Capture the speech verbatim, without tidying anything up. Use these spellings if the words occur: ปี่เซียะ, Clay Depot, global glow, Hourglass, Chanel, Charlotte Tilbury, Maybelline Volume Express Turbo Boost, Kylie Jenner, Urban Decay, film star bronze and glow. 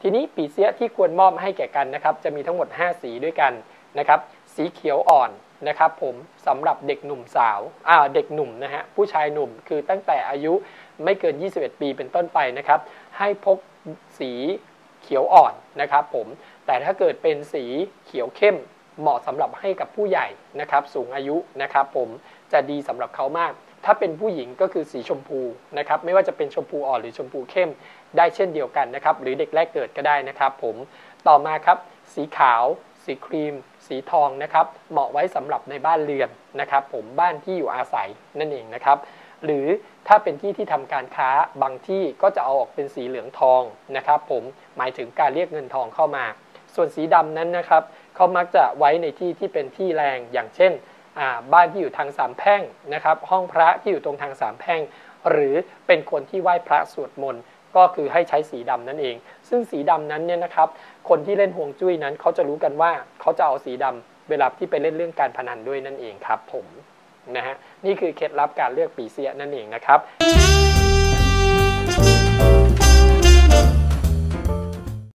ทีนี้ปีเสี้ยที่ควรมอบให้แก่กันนะครับจะมีทั้งหมดห้าสีด้วยกันนะครับสีเขียวอ่อนนะครับผมสำหรับเด็กหนุ่มสาวอ่าเด็กหนุ่มนะฮะผู้ชายหนุ่มคือตั้งแต่อายุไม่เกินยี่สิบเอ็ดปีเป็นต้นไปนะครับให้พกสีเขียวอ่อนนะครับผมแต่ถ้าเกิดเป็นสีเขียวเข้มเหมาะสำหรับให้กับผู้ใหญ่นะครับสูงอายุนะครับผมจะดีสำหรับเขามากถ้าเป็นผู้หญิงก็คือสีชมพูนะครับไม่ว่าจะเป็นชมพูอ่อนหรือชมพูเข้มได้เช่นเดียวกันนะครับหรือเด็กแรกเกิดก็ได้นะครับผมต่อมาครับสีขาวสีครีมสีทองนะครับเหมาะไว้สำหรับในบ้านเรือนนะครับผมบ้านที่อยู่อาศัยนั่นเองนะครับหรือถ้าเป็นที่ที่ทำการค้าบางที่ก็จะเอาออกเป็นสีเหลืองทองนะครับผมหมายถึงการเรียกเงินทองเข้ามาส่วนสีดำนั้นนะครับเขามักจะไว้ในที่ที่เป็นที่แรงอย่างเช่นบ้านที่อยู่ทางสามแพร่งนะครับห้องพระที่อยู่ตรงทางสามแพร่งหรือเป็นคนที่ไหว้พระสวดมนต์ก็คือให้ใช้สีดำนั่นเองซึ่งสีดำนั้นเนี่ยนะครับคนที่เล่นฮวงจุ้ยนั้นเขาจะรู้กันว่าเขาจะเอาสีดำเวลาที่ไปเล่นเรื่องการพนันด้วยนั่นเองครับผมนะฮะนี่คือเคล็ดลับการเลือกปีเสี้ยนั่นเองนะครับ